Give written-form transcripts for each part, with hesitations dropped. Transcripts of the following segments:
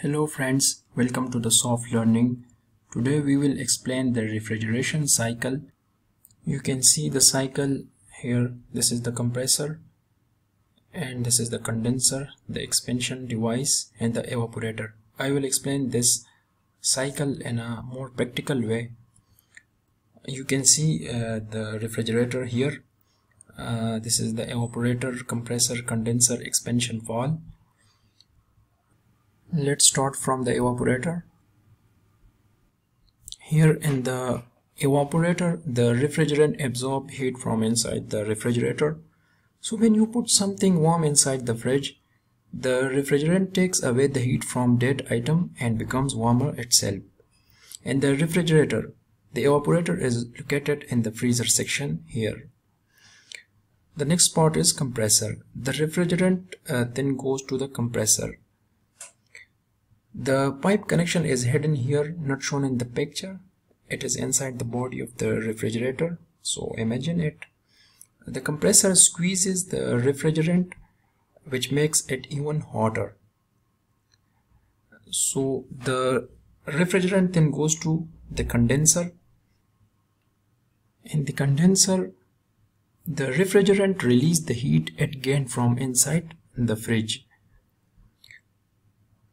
Hello friends, welcome to the Soft Learning. Today we will explain the refrigeration cycle. You can see the cycle here. This is the compressor and this is the condenser, the expansion device and the evaporator. I will explain this cycle in a more practical way. You can see the refrigerator here. This is the evaporator, compressor, condenser, expansion valve. Let's start from the evaporator. Here in the evaporator, the refrigerant absorbs heat from inside the refrigerator. So when you put something warm inside the fridge, the refrigerant takes away the heat from that item and becomes warmer itself. In the refrigerator, the evaporator is located in the freezer section here. The next part is compressor. The refrigerant then goes to the compressor. The pipe connection is hidden here, not shown in the picture. It is inside the body of the refrigerator, so imagine it. The compressor squeezes the refrigerant, which makes it even hotter. So the refrigerant then goes to the condenser. In the condenser, the refrigerant releases the heat it gained from inside the fridge.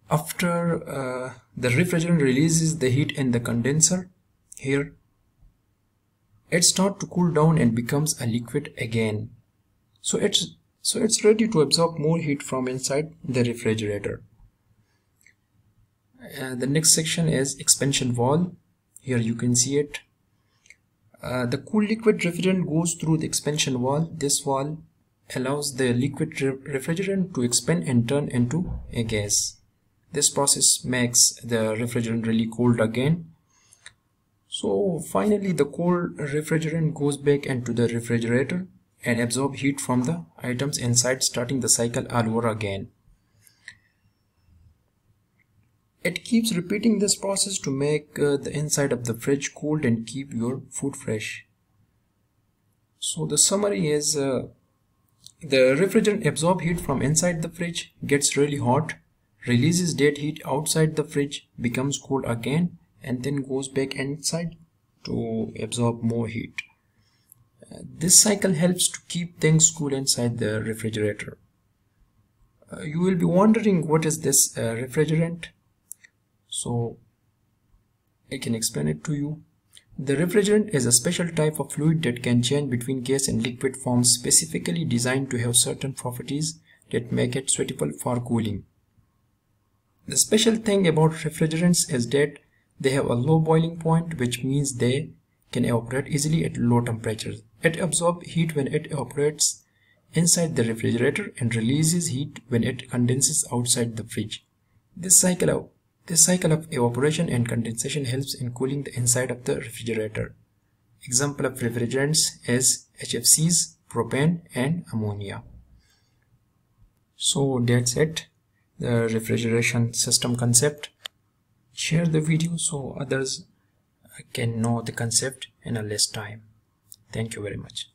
After the refrigerant releases the heat in the condenser here, it starts to cool down and becomes a liquid again. So it's ready to absorb more heat from inside the refrigerator. The next section is expansion valve. Here you can see it. The cool liquid refrigerant goes through the expansion valve. This valve allows the liquid refrigerant to expand and turn into a gas. This process makes the refrigerant really cold again. So finally the cold refrigerant goes back into the refrigerator and absorbs heat from the items inside, starting the cycle all over again. It keeps repeating this process to make the inside of the fridge cold and keep your food fresh. So the summary is the refrigerant absorbs heat from inside the fridge, gets really hot, releases that heat outside the fridge, becomes cold again, and then goes back inside to absorb more heat. This cycle helps to keep things cool inside the refrigerator. You will be wondering what is this refrigerant. So I can explain it to you. The refrigerant is a special type of fluid that can change between gas and liquid forms, specifically designed to have certain properties that make it suitable for cooling. The special thing about refrigerants is that they have a low boiling point, which means they can evaporate easily at low temperatures. It absorbs heat when it evaporates inside the refrigerator and releases heat when it condenses outside the fridge. This cycle of evaporation and condensation helps in cooling the inside of the refrigerator. Example of refrigerants is HFCs, propane and ammonia. So that's it. The refrigeration system concept. Share the video so others can know the concept in a less time. Thank you very much.